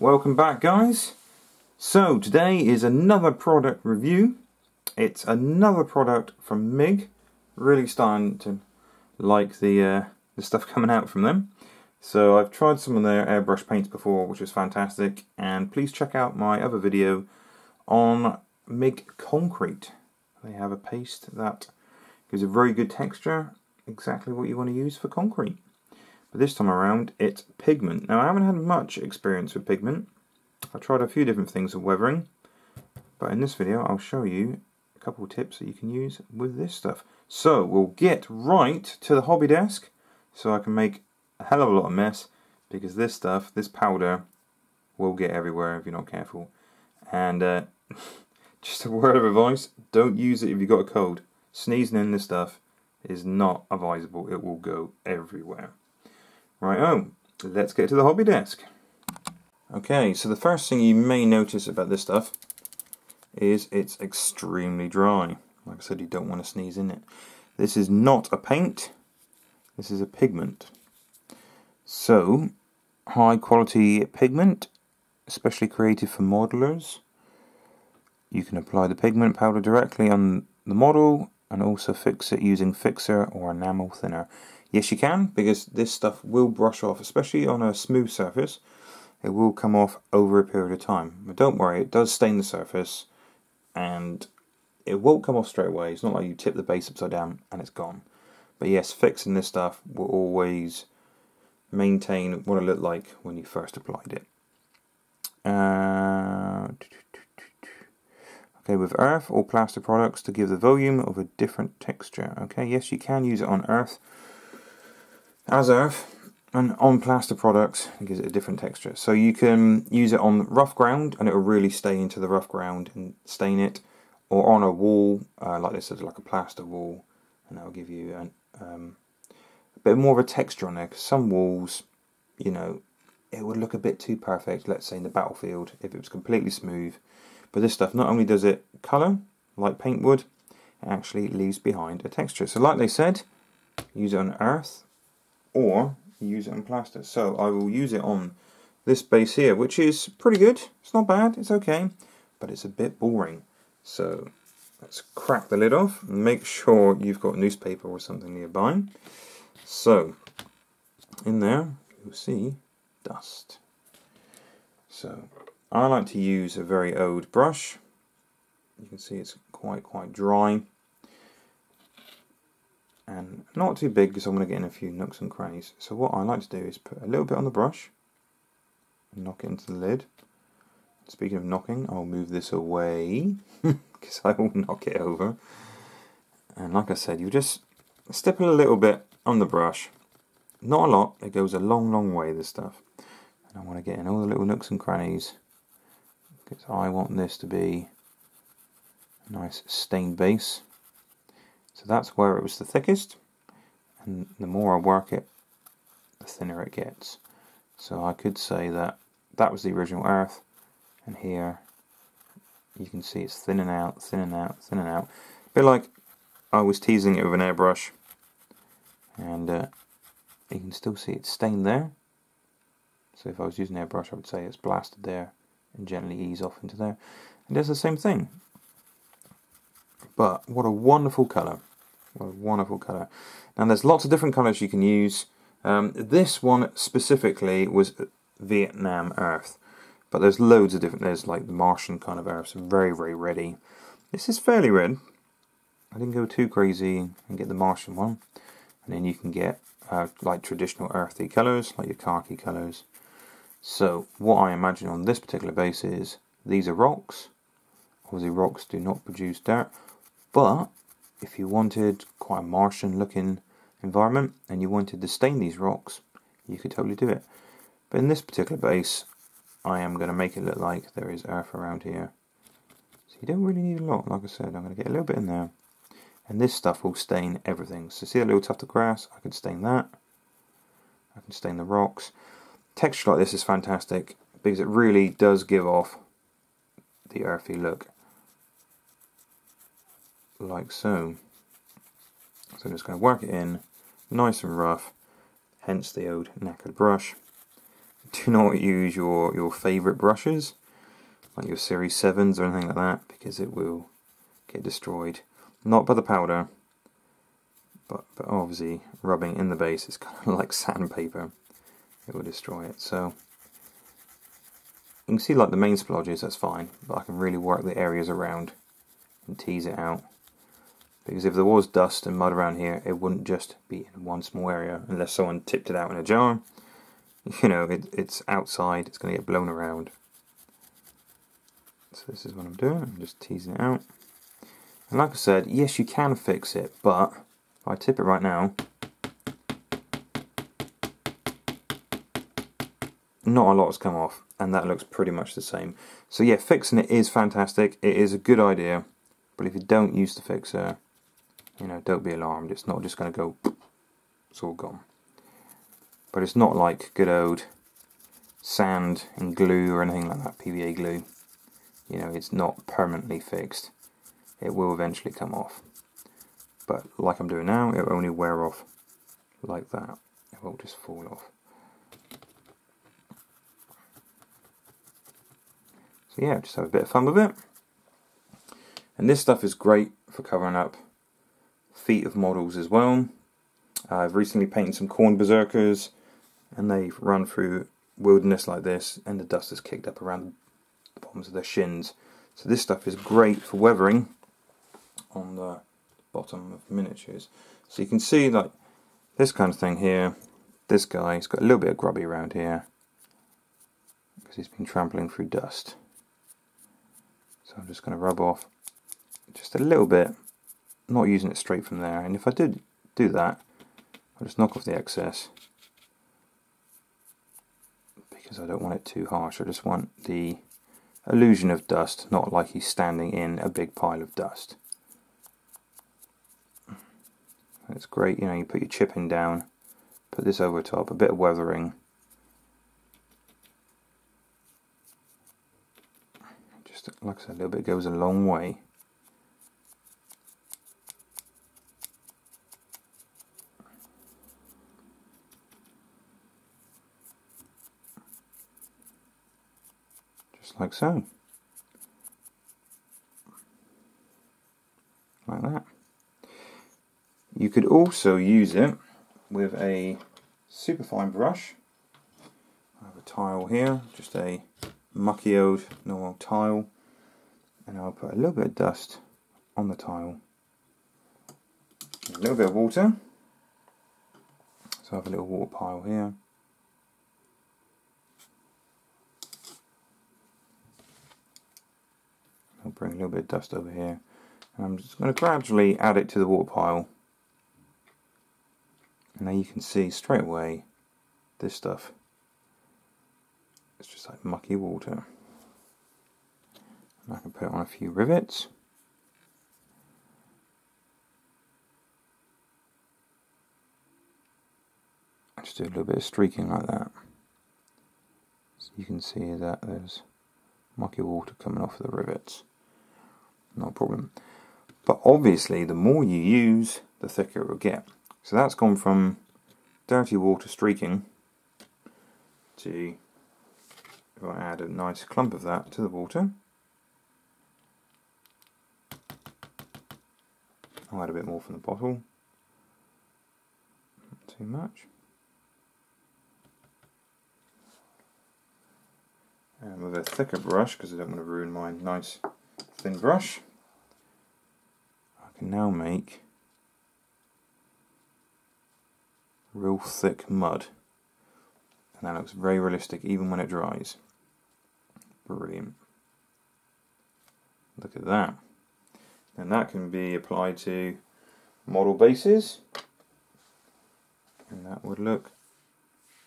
Welcome back, guys. So today is another product review. It's another product from MIG. Really starting to like the stuff coming out from them. So I've tried some of their airbrush paints before, which is fantastic, and please check out my other video on MIG concrete. They have a paste that gives a very good texture, exactly what you want to use for concrete. But this time around, it's pigment. Now, I haven't had much experience with pigment. I tried a few different things with weathering, but in this video I'll show you a couple of tips that you can use with this stuff. So we'll get right to the hobby desk, so I can make a hell of a lot of mess, because this stuff, this powder, will get everywhere if you're not careful. And just a word of advice, don't use it if you've got a cold. Sneezing in this stuff is not advisable, it will go everywhere. Right-o, let's get to the hobby desk. Okay, so the first thing you may notice about this stuff is it's extremely dry. Like I said, you don't want to sneeze in it. This is not a paint, this is a pigment. So, high quality pigment, especially created for modelers. You can apply the pigment powder directly on the model and also fix it using fixer or enamel thinner. Yes, you can, because this stuff will brush off, especially on a smooth surface. It will come off over a period of time. But don't worry, it does stain the surface, and it won't come off straight away. It's not like you tip the base upside down and it's gone. But yes, fixing this stuff will always maintain what it looked like when you first applied it. Okay, with earth or plaster products to give the volume of a different texture. Okay, yes, you can use it on earth. As earth, and on plaster products, it gives it a different texture. So you can use it on rough ground, and it will really stay into the rough ground and stain it, or on a wall, like this is like a plaster wall, and that will give you a bit more of a texture on there, because some walls, you know, it would look a bit too perfect, let's say in the battlefield, if it was completely smooth. But this stuff not only does it colour, like paint would, it actually leaves behind a texture. So like they said, use it on earth, or use it on plaster. So I will use it on this base here, which is pretty good. It's not bad, it's okay, but it's a bit boring. So let's crack the lid off and make sure you've got newspaper or something nearby. So in there you'll see dust. So I like to use a very old brush. You can see it's quite dry. And not too big, because I'm going to get in a few nooks and crannies. So what I like to do is put a little bit on the brush and knock it into the lid. Speaking of knocking, I'll move this away because I will knock it over. And like I said, you just stipple a little bit on the brush. Not a lot, it goes a long way, this stuff. And I want to get in all the little nooks and crannies because I want this to be a nice stained base. So that's where it was the thickest, and the more I work it, the thinner it gets. So I could say that that was the original earth, and here you can see it's thinning out, thinning out, thinning out. A bit like I was teasing it with an airbrush, and you can still see it's stained there. So if I was using an airbrush, I would say it's blasted there and gently ease off into there. And does the same thing. But what a wonderful colour. What a wonderful colour. Now there's lots of different colours you can use. This one specifically was Vietnam Earth. But there's loads of different, there's like the Martian kind of earth, so very reddy. This is fairly red. I didn't go too crazy and get the Martian one. And then you can get like traditional earthy colours, like your khaki colours. So what I imagine on this particular base is, these are rocks. Obviously rocks do not produce dirt. But if you wanted quite a Martian looking environment and you wanted to stain these rocks, you could totally do it. But in this particular base, I am going to make it look like there is earth around here. So you don't really need a lot. Like I said, I'm going to get a little bit in there. And this stuff will stain everything. So see that little tuft of grass? I can stain that. I can stain the rocks. Texture like this is fantastic because it really does give off the earthy look. Like so. So I'm just going to work it in nice and rough, hence the old knackered brush. do not use your favourite brushes, like your Series 7s or anything like that, because it will get destroyed. Not by the powder, but obviously rubbing in the base is kind of like sandpaper. It will destroy it. So you can see like the main splodges, that's fine, but I can really work the areas around and tease it out. Because if there was dust and mud around here, it wouldn't just be in one small area, unless someone tipped it out in a jar. You know, it's outside, it's going to get blown around. So this is what I'm doing, I'm just teasing it out. And like I said, yes, you can fix it, but if I tip it right now, not a lot has come off, and that looks pretty much the same. So yeah, fixing it is fantastic, it is a good idea, but if you don't use the fixer, you know, don't be alarmed, it's not just going to go, it's all gone. But it's not like good old sand and glue or anything like that, PVA glue. You know, it's not permanently fixed. It will eventually come off. But like I'm doing now, it'll only wear off like that. It will just fall off. So yeah, just have a bit of fun with it. And this stuff is great for covering up feet of models as well. I've recently painted some corn berserkers, and they've run through wilderness like this, and the dust has kicked up around the bottoms of their shins. So this stuff is great for weathering on the bottom of miniatures. So you can see like this kind of thing here, this guy's got a little bit of grubby around here, because he's been trampling through dust. So I'm just going to rub off just a little bit, not using it straight from there, and if I did do that, I'll just knock off the excess, because I don't want it too harsh. I just want the illusion of dust, not like he's standing in a big pile of dust. It's great, you know, you put your chipping down, put this over top, a bit of weathering. Just like I said, a little bit goes a long way. Like so. Like that. You could also use it with a super fine brush. I have a tile here, just a mucky old normal tile, and I'll put a little bit of dust on the tile. A little bit of water. So I have a little water pile here. Bring a little bit of dust over here, and I'm just going to gradually add it to the water pile, and now you can see straight away this stuff, it's just like mucky water. And I can put on a few rivets, I just do a little bit of streaking like that, so you can see that there's mucky water coming off the rivets. No problem. But obviously the more you use, the thicker it will get. So that's gone from dirty water streaking to, if I add a nice clump of that to the water, I'll add a bit more from the bottle, not too much, and with a thicker brush, because I don't want to ruin my nice thin brush, I can now make real thick mud, and that looks very realistic even when it dries. Brilliant. Look at that. And that can be applied to model bases, and that would look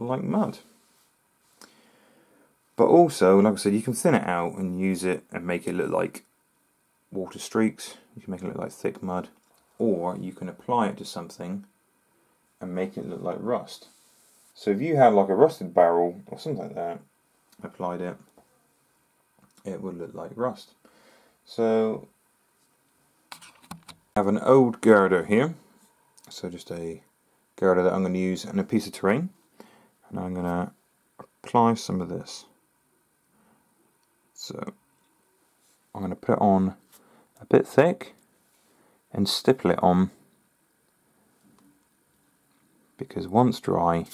like mud. But also, like I said, you can thin it out and use it and make it look like water streaks, you can make it look like thick mud, or you can apply it to something and make it look like rust. So if you had like a rusted barrel or something like that, applied it, it would look like rust. So I have an old girder here, so just a girder that I'm going to use and a piece of terrain, and I'm going to apply some of this. So I'm going to put it on a bit thick and stipple it on, because once dry,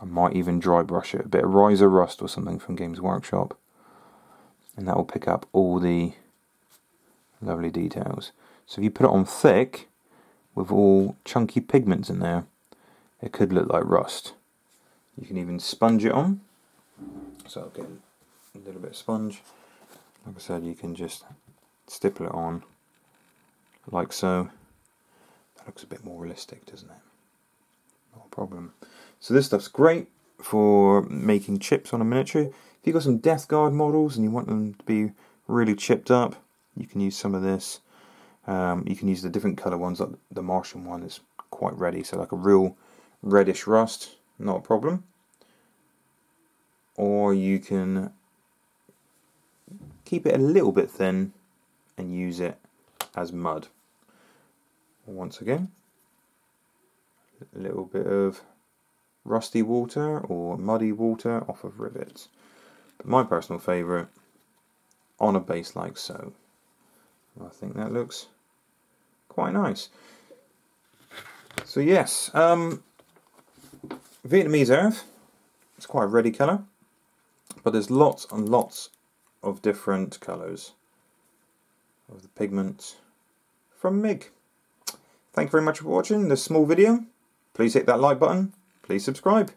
I might even dry brush it, a bit of riser rust or something from Games Workshop, and that will pick up all the lovely details. So if you put it on thick with all chunky pigments in there, it could look like rust. You can even sponge it on, so I'll get a little bit of sponge. Like I said, you can just stipple it on like so. That looks a bit more realistic, doesn't it? Not a problem. So this stuff's great for making chips on a miniature. If you've got some Death Guard models and you want them to be really chipped up, you can use some of this. You can use the different colour ones, like the Martian one is quite ready, so like a real reddish rust, not a problem. Or you can keep it a little bit thin and use it as mud. Once again, a little bit of rusty water or muddy water off of rivets. But my personal favourite, on a base like so. I think that looks quite nice. So yes, Vietnamese Earth, it's quite a reddy colour, but there's lots and lots of different colours of the pigment from MIG. Thank you very much for watching this small video. Please hit that like button, please subscribe.